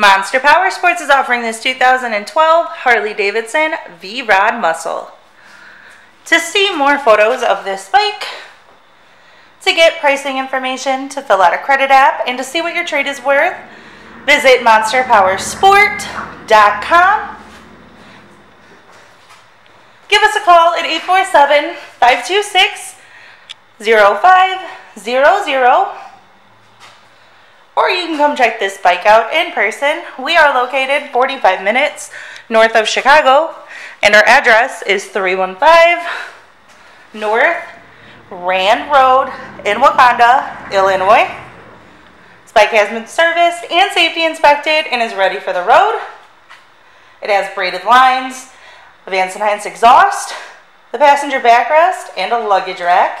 Monster Power Sports is offering this 2012 Harley-Davidson V-Rod Muscle. To see more photos of this bike, to get pricing information, to fill out a credit app, and to see what your trade is worth, visit monsterpowersport.com. Give us a call at 847-526-0500. Or you can come check this bike out in person. We are located 45 minutes north of Chicago, and our address is 315 North Rand Road in Wauconda, Illinois. This bike has been serviced and safety inspected and is ready for the road. It has braided lines, a Vance and Hines exhaust, the passenger backrest, and a luggage rack.